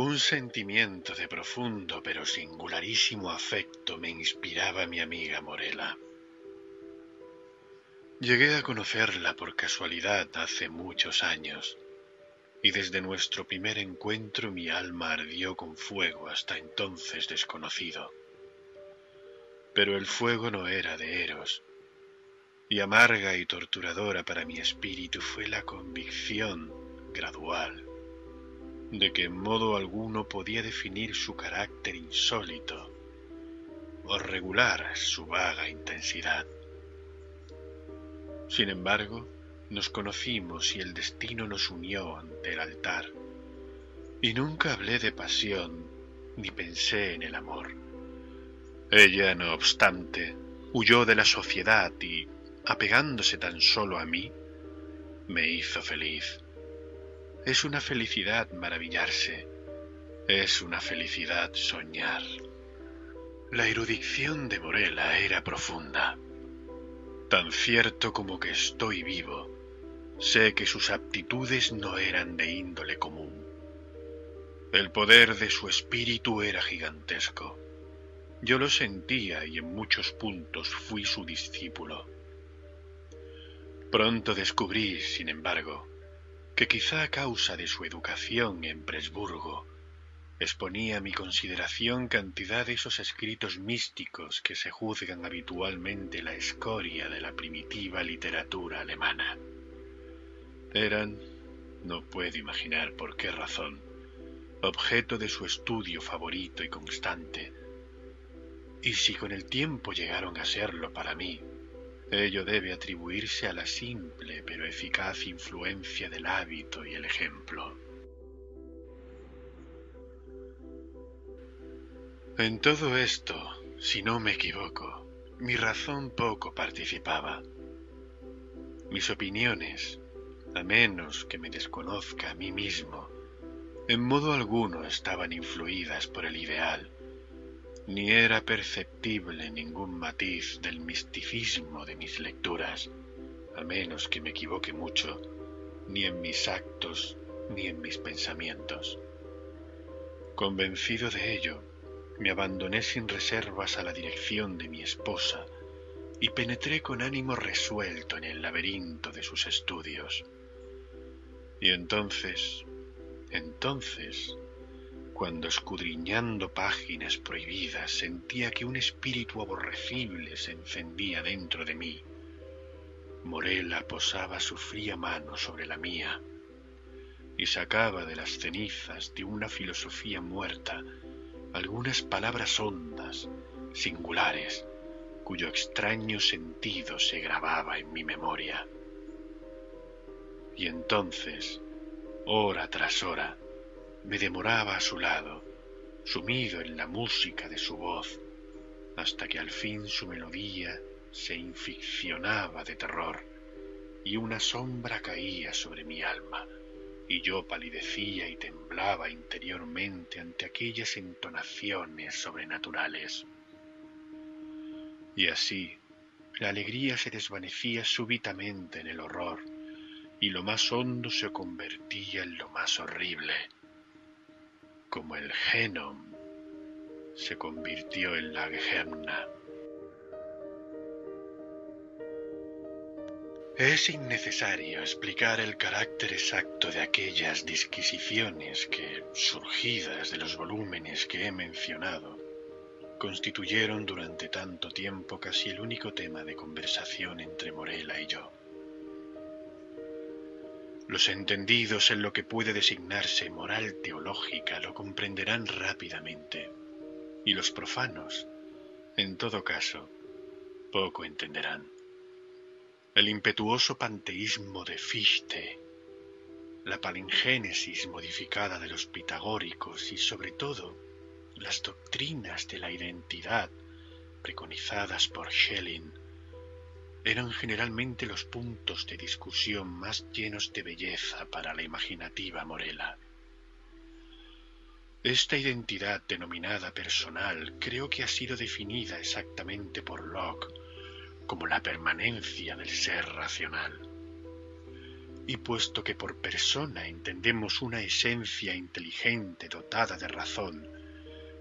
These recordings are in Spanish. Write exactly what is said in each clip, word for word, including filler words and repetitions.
Un sentimiento de profundo pero singularísimo afecto me inspiraba mi amiga Morella. Llegué a conocerla por casualidad hace muchos años, y desde nuestro primer encuentro mi alma ardió con fuego hasta entonces desconocido. Pero el fuego no era de Eros, y amarga y torturadora para mi espíritu fue la convicción gradual de que en modo alguno podía definir su carácter insólito o regular su vaga intensidad. Sin embargo, nos conocimos y el destino nos unió ante el altar, y nunca hablé de pasión ni pensé en el amor. Ella, no obstante, huyó de la sociedad y, apegándose tan solo a mí, me hizo feliz. Es una felicidad maravillarse, es una felicidad soñar. La erudición de Morella era profunda. Tan cierto como que estoy vivo, sé que sus aptitudes no eran de índole común. El poder de su espíritu era gigantesco. Yo lo sentía y en muchos puntos fui su discípulo. Pronto descubrí, sin embargo, que quizá a causa de su educación en Presburgo, exponía a mi consideración cantidad de esos escritos místicos que se juzgan habitualmente la escoria de la primitiva literatura alemana. Eran, no puedo imaginar por qué razón, objeto de su estudio favorito y constante, y si con el tiempo llegaron a serlo para mí, ello debe atribuirse a la simple pero eficaz influencia del hábito y el ejemplo. En todo esto, si no me equivoco, mi razón poco participaba. Mis opiniones, a menos que me desconozca a mí mismo, en modo alguno estaban influidas por el ideal. Ni era perceptible ningún matiz del misticismo de mis lecturas, a menos que me equivoque mucho, ni en mis actos ni en mis pensamientos. Convencido de ello, me abandoné sin reservas a la dirección de mi esposa y penetré con ánimo resuelto en el laberinto de sus estudios. Y entonces, entonces... cuando escudriñando páginas prohibidas sentía que un espíritu aborrecible se encendía dentro de mí, Morella posaba su fría mano sobre la mía y sacaba de las cenizas de una filosofía muerta algunas palabras hondas, singulares, cuyo extraño sentido se grababa en mi memoria. Y entonces, hora tras hora, me demoraba a su lado, sumido en la música de su voz, hasta que al fin su melodía se inficcionaba de terror, y una sombra caía sobre mi alma, y yo palidecía y temblaba interiormente ante aquellas entonaciones sobrenaturales. Y así, la alegría se desvanecía súbitamente en el horror, y lo más hondo se convertía en lo más horrible, como el Genom se convirtió en la Gehenna. Es innecesario explicar el carácter exacto de aquellas disquisiciones que, surgidas de los volúmenes que he mencionado, constituyeron durante tanto tiempo casi el único tema de conversación entre Morella y yo. Los entendidos en lo que puede designarse moral teológica lo comprenderán rápidamente, y los profanos, en todo caso, poco entenderán. El impetuoso panteísmo de Fichte, la palingénesis modificada de los pitagóricos y, sobre todo, las doctrinas de la identidad preconizadas por Schelling eran generalmente los puntos de discusión más llenos de belleza para la imaginativa Morella. Esta identidad denominada personal creo que ha sido definida exactamente por Locke como la permanencia del ser racional. Y puesto que por persona entendemos una esencia inteligente dotada de razón,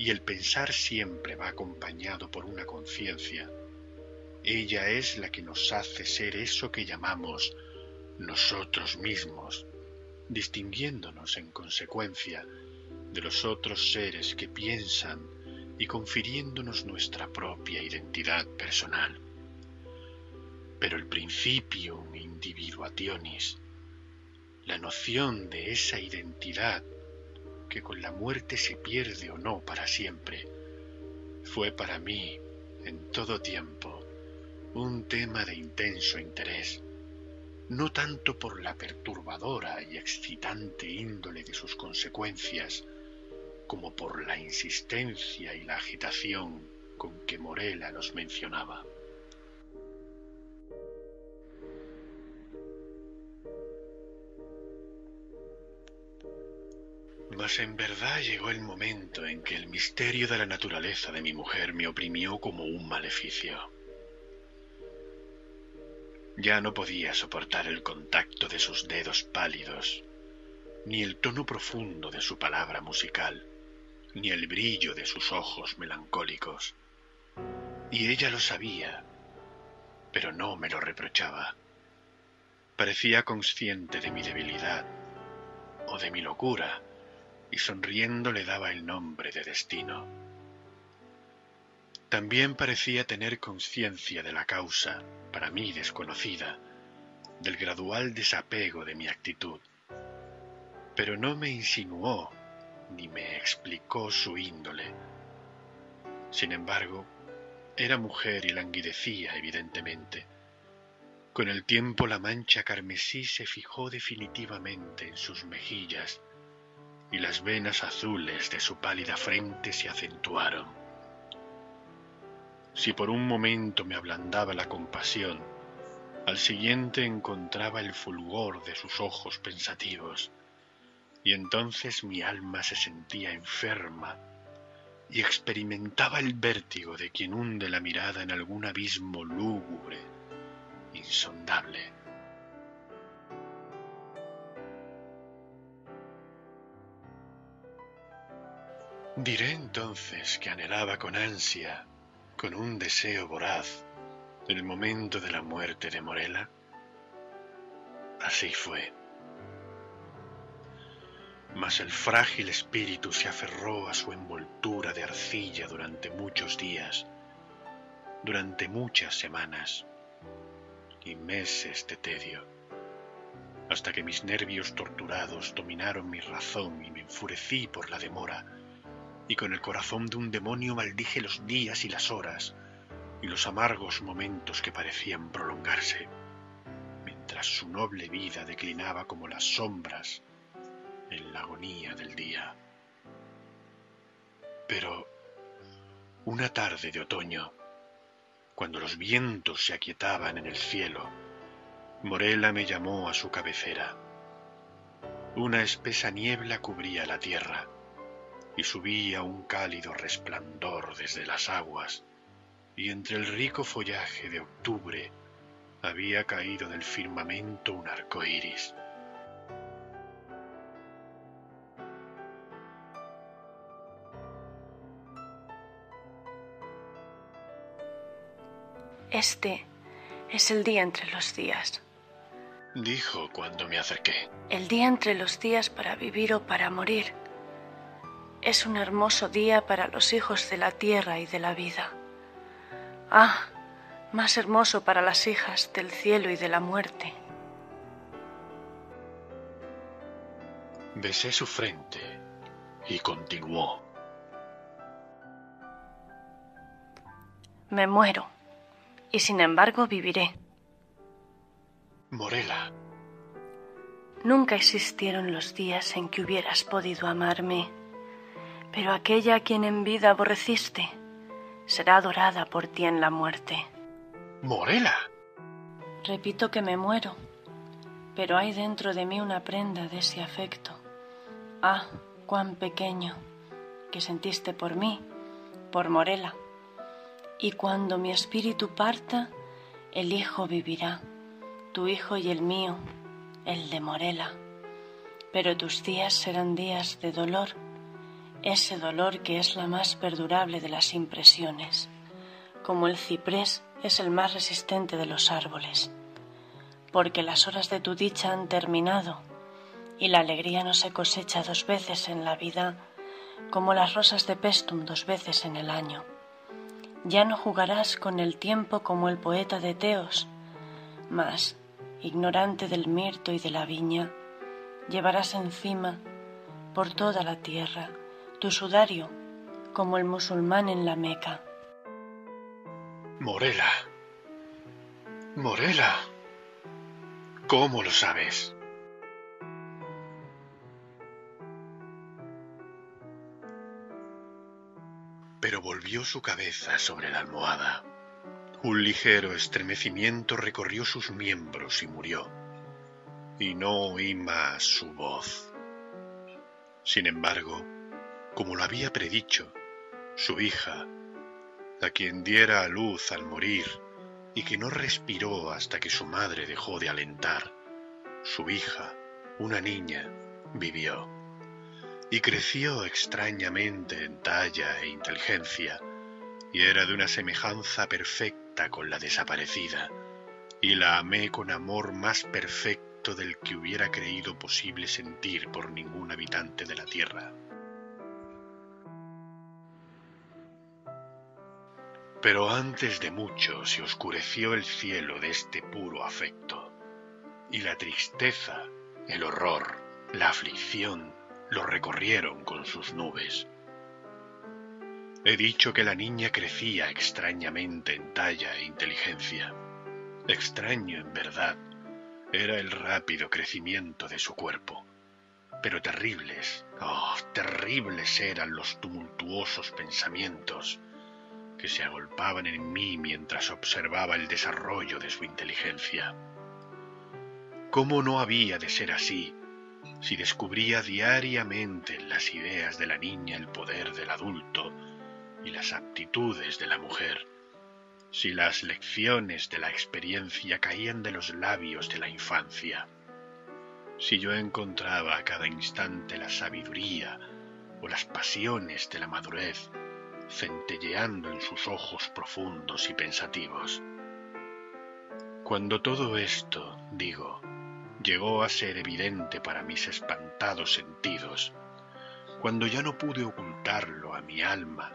y el pensar siempre va acompañado por una conciencia, ella es la que nos hace ser eso que llamamos nosotros mismos, distinguiéndonos en consecuencia de los otros seres que piensan y confiriéndonos nuestra propia identidad personal. Pero el principium individuationis, la noción de esa identidad que con la muerte se pierde o no para siempre, fue para mí, en todo tiempo, un tema de intenso interés, no tanto por la perturbadora y excitante índole de sus consecuencias, como por la insistencia y la agitación con que Morella los mencionaba. Mas en verdad llegó el momento en que el misterio de la naturaleza de mi mujer me oprimió como un maleficio. Ya no podía soportar el contacto de sus dedos pálidos, ni el tono profundo de su palabra musical, ni el brillo de sus ojos melancólicos. Y ella lo sabía, pero no me lo reprochaba. Parecía consciente de mi debilidad o de mi locura, y sonriendo le daba el nombre de destino. También parecía tener conciencia de la causa, para mí desconocida, del gradual desapego de mi actitud, pero no me insinuó ni me explicó su índole. Sin embargo, era mujer y languidecía evidentemente. Con el tiempo la mancha carmesí se fijó definitivamente en sus mejillas y las venas azules de su pálida frente se acentuaron. Si por un momento me ablandaba la compasión, al siguiente encontraba el fulgor de sus ojos pensativos, y entonces mi alma se sentía enferma y experimentaba el vértigo de quien hunde la mirada en algún abismo lúgubre, insondable. Diré entonces que anhelaba con ansia, con un deseo voraz, el momento de la muerte de Morella. Así fue. Mas el frágil espíritu se aferró a su envoltura de arcilla durante muchos días, durante muchas semanas y meses de tedio, hasta que mis nervios torturados dominaron mi razón y me enfurecí por la demora, y con el corazón de un demonio maldije los días y las horas, y los amargos momentos que parecían prolongarse, mientras su noble vida declinaba como las sombras en la agonía del día. Pero una tarde de otoño, cuando los vientos se aquietaban en el cielo, Morella me llamó a su cabecera. Una espesa niebla cubría la tierra, y subía un cálido resplandor desde las aguas, y entre el rico follaje de octubre había caído del firmamento un arco iris. Este es el día entre los días, dijo cuando me acerqué. El día entre los días para vivir o para morir. Es un hermoso día para los hijos de la tierra y de la vida. Ah, más hermoso para las hijas del cielo y de la muerte. Besé su frente y continuó. Me muero, y sin embargo viviré. Morella. Nunca existieron los días en que hubieras podido amarme. Pero aquella a quien en vida aborreciste, será adorada por ti en la muerte. ¡Morela! Repito que me muero, pero hay dentro de mí una prenda de ese afecto. ¡Ah, cuán pequeño! Que sentiste por mí, por Morela. Y cuando mi espíritu parta, el hijo vivirá, tu hijo y el mío, el de Morela. Pero tus días serán días de dolor, ese dolor que es la más perdurable de las impresiones, como el ciprés es el más resistente de los árboles, porque las horas de tu dicha han terminado y la alegría no se cosecha dos veces en la vida como las rosas de Pestum dos veces en el año. Ya no jugarás con el tiempo como el poeta de Teos, mas, ignorante del mirto y de la viña, llevarás encima, por toda la tierra, tu sudario, como el musulmán en la Meca. Morela, Morela, ¿cómo lo sabes? Pero volvió su cabeza sobre la almohada. Un ligero estremecimiento recorrió sus miembros y murió, y no oí más su voz. Sin embargo, como lo había predicho, su hija, a quien diera a luz al morir y que no respiró hasta que su madre dejó de alentar, su hija, una niña, vivió. Y creció extrañamente en talla e inteligencia, y era de una semejanza perfecta con la desaparecida, y la amé con amor más perfecto del que hubiera creído posible sentir por ningún habitante de la tierra. Pero antes de mucho se oscureció el cielo de este puro afecto, y la tristeza, el horror, la aflicción, lo recorrieron con sus nubes. He dicho que la niña crecía extrañamente en talla e inteligencia. Extraño, en verdad, era el rápido crecimiento de su cuerpo. Pero terribles, oh, terribles eran los tumultuosos pensamientos que se agolpaban en mí mientras observaba el desarrollo de su inteligencia. ¿Cómo no había de ser así? Si descubría diariamente en las ideas de la niña el poder del adulto y las aptitudes de la mujer, si las lecciones de la experiencia caían de los labios de la infancia, si yo encontraba a cada instante la sabiduría o las pasiones de la madurez centelleando en sus ojos profundos y pensativos. Cuando todo esto, digo, llegó a ser evidente para mis espantados sentidos, cuando ya no pude ocultarlo a mi alma,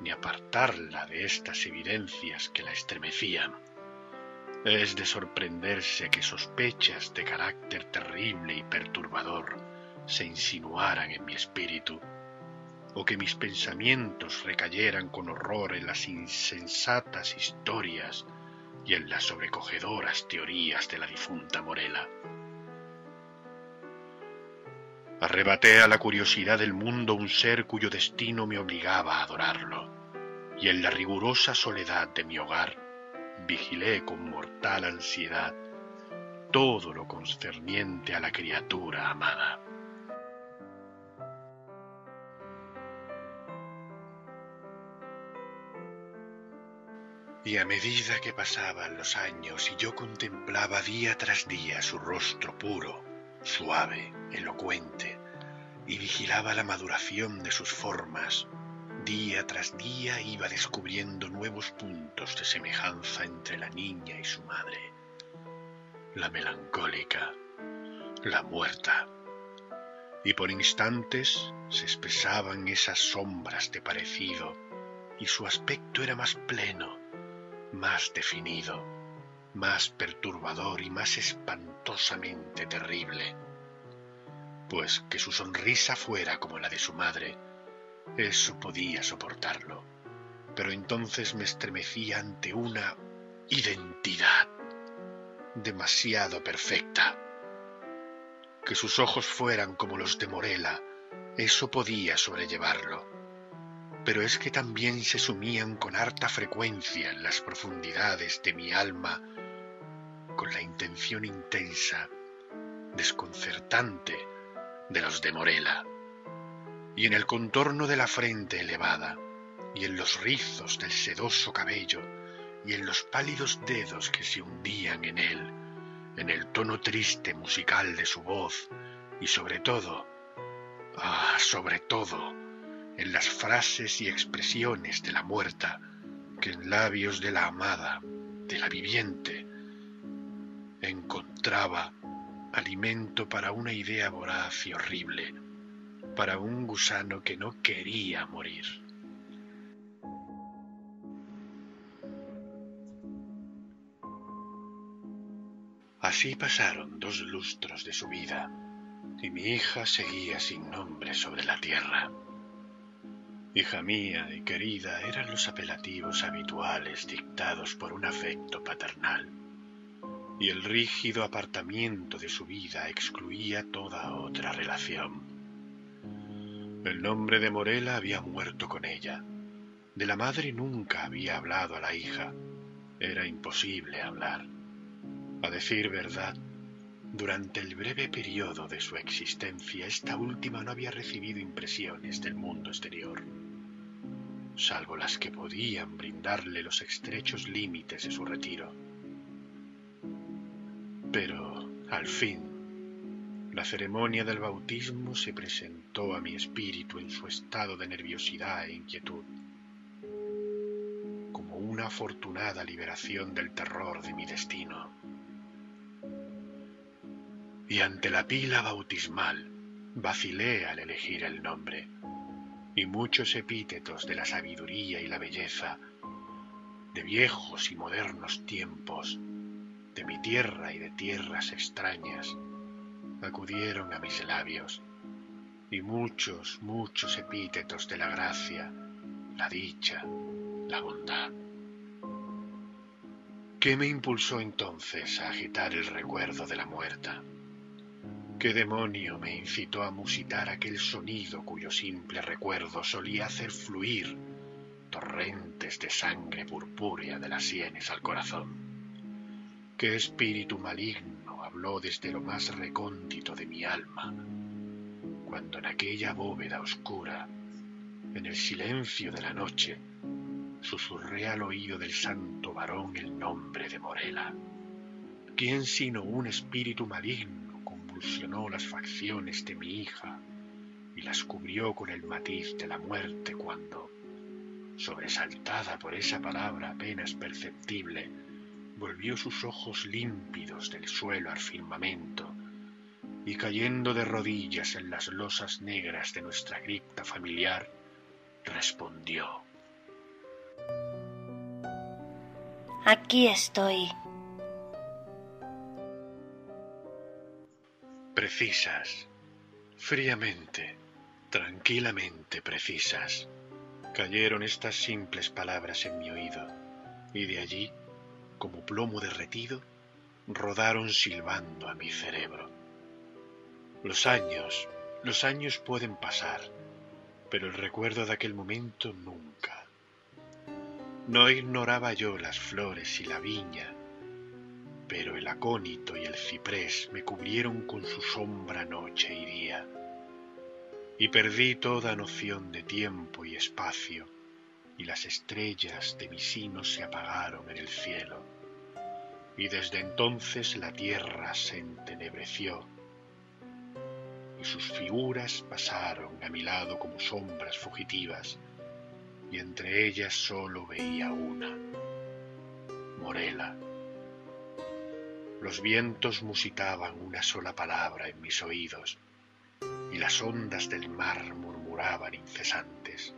ni apartarla de estas evidencias que la estremecían. Es de sorprenderse que sospechas de carácter terrible y perturbador se insinuaran en mi espíritu, o que mis pensamientos recayeran con horror en las insensatas historias y en las sobrecogedoras teorías de la difunta Morela. Arrebaté a la curiosidad del mundo un ser cuyo destino me obligaba a adorarlo, y en la rigurosa soledad de mi hogar vigilé con mortal ansiedad todo lo concerniente a la criatura amada. Y a medida que pasaban los años y yo contemplaba día tras día su rostro puro, suave, elocuente, y vigilaba la maduración de sus formas, día tras día iba descubriendo nuevos puntos de semejanza entre la niña y su madre, la melancólica, la muerta. Y por instantes se espesaban esas sombras de parecido, y su aspecto era más pleno, más definido, más perturbador y más espantosamente terrible, pues que su sonrisa fuera como la de su madre, eso podía soportarlo, pero entonces me estremecía ante una identidad demasiado perfecta. Que sus ojos fueran como los de Morela, eso podía sobrellevarlo, pero es que también se sumían con harta frecuencia en las profundidades de mi alma con la intención intensa, desconcertante de los de Morella, y en el contorno de la frente elevada, y en los rizos del sedoso cabello, y en los pálidos dedos que se hundían en él, en el tono triste musical de su voz, y sobre todo, ah, sobre todo, en las frases y expresiones de la muerta, que en labios de la amada, de la viviente, encontraba alimento para una idea voraz y horrible, para un gusano que no quería morir. Así pasaron dos lustros de su vida, y mi hija seguía sin nombre sobre la tierra. Hija mía y querida eran los apelativos habituales dictados por un afecto paternal, y el rígido apartamiento de su vida excluía toda otra relación. El nombre de Morella había muerto con ella. De la madre nunca había hablado a la hija. Era imposible hablar. A decir verdad, durante el breve periodo de su existencia, esta última no había recibido impresiones del mundo exterior, salvo las que podían brindarle los estrechos límites de su retiro. Pero, al fin, la ceremonia del bautismo se presentó a mi espíritu en su estado de nerviosidad e inquietud, como una afortunada liberación del terror de mi destino. Y ante la pila bautismal vacilé al elegir el nombre, y muchos epítetos de la sabiduría y la belleza, de viejos y modernos tiempos, de mi tierra y de tierras extrañas, acudieron a mis labios, y muchos, muchos epítetos de la gracia, la dicha, la bondad. ¿Qué me impulsó entonces a agitar el recuerdo de la muerta? ¿Qué demonio me incitó a musitar aquel sonido cuyo simple recuerdo solía hacer fluir torrentes de sangre purpúrea de las sienes al corazón? ¿Qué espíritu maligno habló desde lo más recóndito de mi alma, cuando en aquella bóveda oscura, en el silencio de la noche, susurré al oído del santo varón el nombre de Morella? ¿Quién sino un espíritu maligno convulsionó las facciones de mi hija y las cubrió con el matiz de la muerte cuando, sobresaltada por esa palabra apenas perceptible, volvió sus ojos límpidos del suelo al firmamento y, cayendo de rodillas en las losas negras de nuestra cripta familiar, respondió: «Aquí estoy». Precisas, fríamente, tranquilamente precisas, cayeron estas simples palabras en mi oído, y de allí, como plomo derretido, rodaron silbando a mi cerebro. Los años, los años pueden pasar, pero el recuerdo de aquel momento nunca. No ignoraba yo las flores y la viña, pero el acónito y el ciprés me cubrieron con su sombra noche y día, y perdí toda noción de tiempo y espacio, y las estrellas de mis sinos se apagaron en el cielo, y desde entonces la tierra se entenebreció, y sus figuras pasaron a mi lado como sombras fugitivas, y entre ellas solo veía una: Morella. Los vientos musitaban una sola palabra en mis oídos, y las ondas del mar murmuraban incesantes: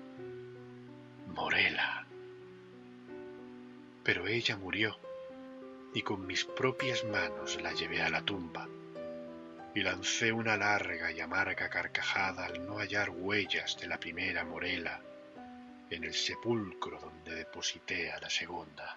«Morella». Pero ella murió, y con mis propias manos la llevé a la tumba, y lancé una larga y amarga carcajada al no hallar huellas de la primera Morella en el sepulcro donde deposité a la segunda.